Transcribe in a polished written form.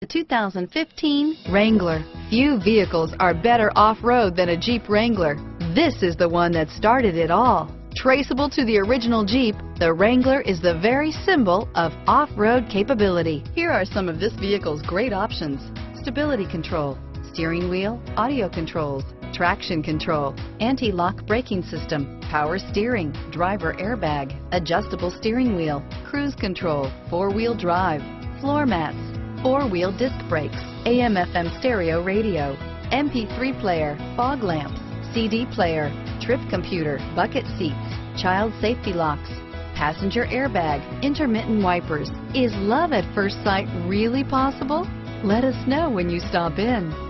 The 2015 Wrangler. Few vehicles are better off-road than a Jeep Wrangler. This is the one that started it all. Traceable to the original Jeep, the Wrangler is the very symbol of off-road capability. Here are some of this vehicle's great options: stability control, steering wheel audio controls, traction control, anti-lock braking system, power steering, driver airbag, adjustable steering wheel, cruise control, four-wheel drive, floor mats, four-wheel disc brakes, AM/FM stereo radio, MP3 player, fog lamps, CD player, trip computer, bucket seats, child safety locks, passenger airbag, intermittent wipers. Is love at first sight really possible? Let us know when you stop in.